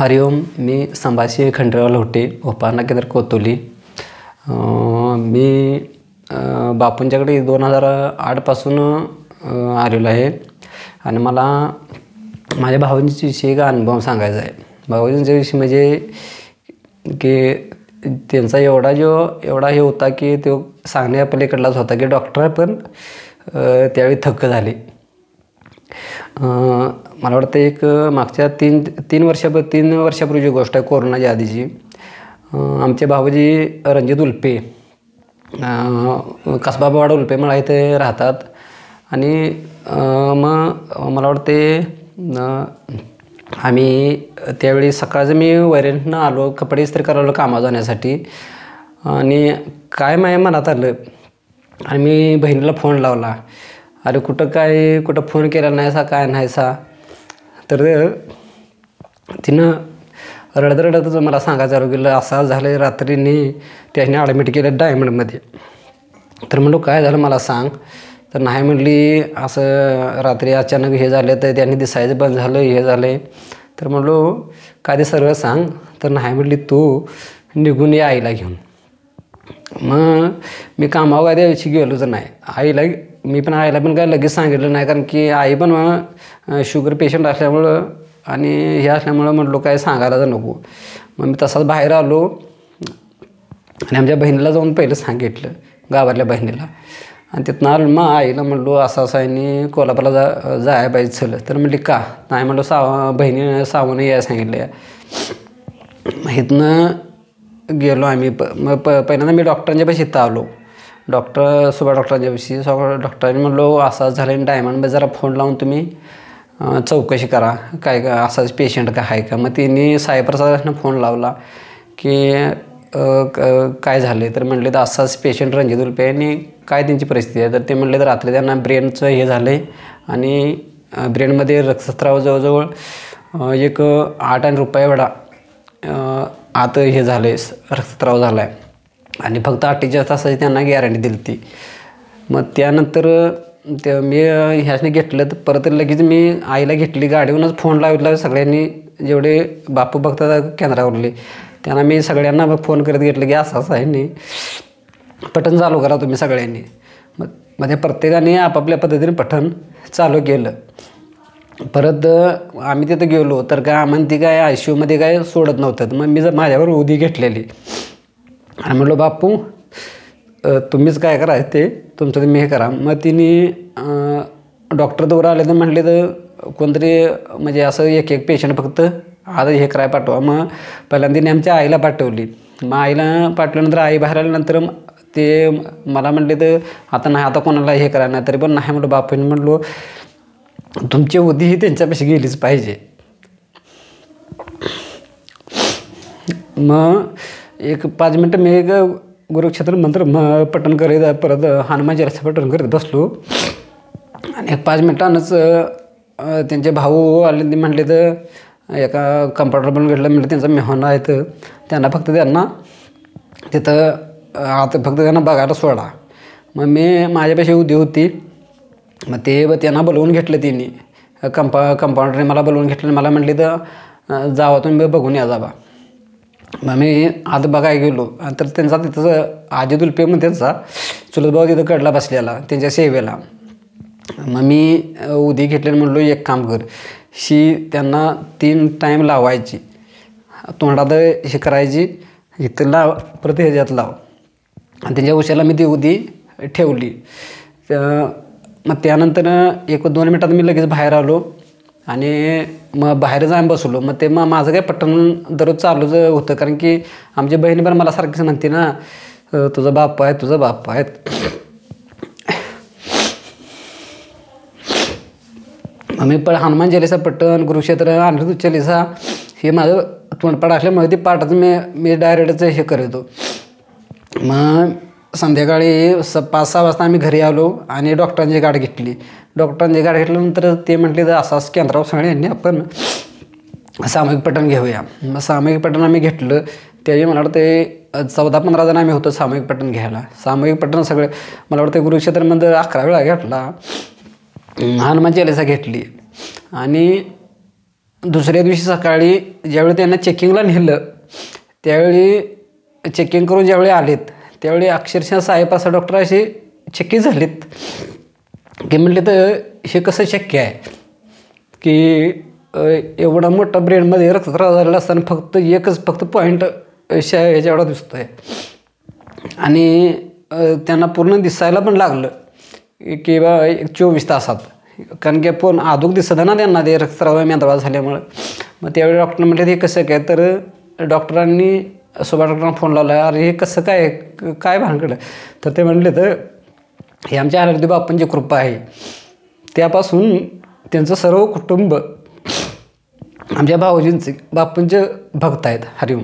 हरिओम. मी संभाजी खंडेराव लोटे उपारणा केंद्र कोतोली. मी बापूंच्याकडे 2008पासून आलेलो आहे आणि मला माझ्या भावजींच्या विषयी अनुभव सांगायचा आहे. भावजींच्या विषयी म्हणजे की त्यांचा एवढा हे होता की तो सांगण्या पलीकडलाच होता की डॉक्टर पण त्यावेळी थक्क झाले. मला वाटतं एक मागच्या तीन वर्षापूर्वीची गोष्ट आहे, कोरोनाच्या आधीची. आमचे भावजी रणजित उल्पे कसबाबावाडा उल्पे मला इथे राहतात आणि मला वाटते आम्ही त्यावेळी सकाळचं मी वैरणनं आलो, कपडे इस्त्री करायला कामाला जाण्यासाठी आणि काय माझ्या मनात आलं आणि मी बहिणीला फोन लावला, अरे कुठं फोन केला नाही सा काय नाही सा. तर तिनं रडतरडतच मला सांगायचं आलं गेलं असं झालं, रात्रीने त्याने ॲडमिट केलं डायमंडमध्ये. तर म्हणलो काय झालं मला सांग. तर नाही म्हटली असं रात्री अचानक हे झालं, तर त्यांनी दिसायचं बंद झालं, हे झालं. तर म्हणलो काय ते सर्व सांग. तर नाही म्हटली तू निघून ये आईला घेऊन. मग मी कामावर काय त्याविषयी गेलोच नाही. आईला पण काय लगेच सांगितलं नाही, कारण की आई पण शुगर पेशंट असल्यामुळं आणि हे असल्यामुळं म्हटलो काय सांगायला तर नको. मग मी तसाच बाहेर आलो आणि आमच्या बहिणीला जाऊन पहिलं सांगितलं, गावातल्या बहिणीला. आणि तिथनं आलं मग आईला म्हणलो असं असं आहे कोल्हापूरला जायला पाहिजे चल. तर म्हटली का नाही, म्हणलो बहिणीने सावून यायला सांगितलं. इथनं गेलो आम्ही. पहिल्यांदा मी डॉक्टरांच्यापाशी इथं आलो, डॉक्टरांच्यापाशी. डॉक्टरांनी म्हणलो असं झालं आणि डायमंडमध्ये जरा फोन लावून तुम्ही चौकशी करा काय का असाच पेशंट का आहे का. मग तिने सायप्रसादांना फोन लावला की काय झाले. तर म्हटले तर असाच पेशंट रणजित उल्पे यांनी काय त्यांची परिस्थिती आहे. तर ते म्हटले तर रात्री त्यांना ब्रेनचं हे झालं आणि ब्रेनमध्ये रक्तस्राव जवळजवळ 8 रुपये एवढा आत हे झालं आहे, रक्तस्राव झाला आहे आणि फक्त 48 तासाची त्यांना गॅरंटी दिली ती. मग त्यानंतर ते मी ह्याने घेतलं. तर परत लगेच मी आईला घेतली, गाडीवरूनच फोन लावला सगळ्यांनी जेवढे बापू बघतात केंद्रावरले त्यांना मी सगळ्यांना फोन करत घेतलं की असं असं आहे नाही पठण चालू करा तुम्ही सगळ्यांनी. मग त्या प्रत्येकाने आपापल्या पद्धतीने पठण चालू केलं. परत आम्ही तिथं गेलो तर काय आम्हाला ती काय आय सी यूमध्ये काय सोडत नव्हतं. मग मी जर माझ्यावर उदी घेतलेली आणि म्हटलं बापू तुम्हीच काय करा ते तुमचं तुम्ही हे करा. मग तिने डॉक्टर जवळ आले तर म्हटले तर कोणतरी म्हणजे असं एक पेशंट फक्त आता हे करायला पाठवा. मग पहिल्यांदा तिने आमच्या आईला पाठवली. मग आईला पाठवल्यानंतर आई बाहेर आल्यानंतर ते मला म्हटले तर आता नाही, आता कोणाला हे करायला नाही. तरी पण नाही म्हटलं बापूंनी, म्हटलो तुमची उदी ही त्यांच्यापाशी गेलीच पाहिजे. मग एक 5 मिनटं मी एक गुरुक्षेत्र मंत्र पठण करीत परत हनुमानजी रस्ते पठण करीत बसलो आणि 5 मिनटानंच त्यांचे भाऊ आले. ते म्हटले तर एका कम्पार्टर पण घडलं, म्हणजे त्यांचा मेहमान आहेत त्यांना फक्त त्यांना तिथं आता फक्त त्यांना बघायला सोडा. मग मी माझ्यापाशी उदी होती. मग ते त्यांना बोलवून घेतलं तिने, कंपाऊंडरने मला बोलवून घेतलं. मला म्हटले तर जावा तुम्ही बघून या जावा. मग मी आता बघायला गेलो. तर त्यांचा तिथंच अजित उल्पे म्हणून त्यांचा चुलतभाऊ तिथं कडला बसलेला त्यांच्या सेवेला. मग मी उदी घेतल्याने म्हटलो एक काम कर, शी त्यांना 3 टाईम लावायची, तोंडात हे करायची, इथं लाव परत ह्याच्यात लाव. आणि त्यांच्या उशाला मी ती उदी ठेवली. मग त्यानंतर 1-2 मिनटात मी लगेच बाहेर आलो आणि मग बाहेर जाऊन बसलो. मग ते माझं काय पटकन दररोज चालूच होतं, कारण की आमची बहीण पण मला सारखीच म्हणते ना तुझा बाप आहे तुझा बाप आहे. आम्ही हनुमान चालीसा पठण कुरुक्षेत्र अनिरुद्ध चालीसा हे माझं तोंडपाठ असल्यामुळे ते पाठाचं मी डायरेक्टच हे करतो. मग संध्याकाळी 5-6 वाजता आम्ही घरी आलो आणि डॉक्टरांची गाठ घेतली. डॉक्टरांची गाठ घेतल्यानंतर ते म्हटले तर असाच केंद्रावर सगळ्यांनी आपण सामूहिक पठण घेऊया. मग सामूहिक पठण आम्ही घेतलं. त्यावेळी मला वाटते 14-15 जण आम्ही होतो सामूहिक पठण घ्यायला. सामूहिक पठण सगळे मला वाटते कुरुक्षेत्र मंदिर 11 वेळा घेतला, हनुमान चालीसा घेतली आणि दुसऱ्या दिवशी सकाळी ज्यावेळी त्यांना चेकिंगला नेलं त्यावेळी चेकिंग करून ज्यावेळी आलेत त्यावेळी अक्षरशः साहेब असा डॉक्टर असे चक्की झालेत की म्हटले तर हे कसं शक्य आहे की एवढा मोठा ब्रेनमध्ये रक्तस्राव झालेला असताना फक्त पॉईंट ह्याच्यावढा दिसतो आहे आणि त्यांना पूर्ण दिसायला पण लागलं की बा 24 तासात कारण की पण आधुक दिसत ना त्यांना ते रक्तस्राव मेंदवा झाल्यामुळं मग त्यावेळी डॉक्टर म्हटले हे कसं काय तर डॉक्टरांनी सुभाष डॉक्टरांना फोन लावला अरे हे कसं काय काय भानगड तर ते म्हटले तर हे आमच्या आराध्य बापूंची कृपा आहे त्यापासून त्यांचं सर्व कुटुंब आमच्या भाऊजींचे बापूंचे भक्त आहेत हरिओम।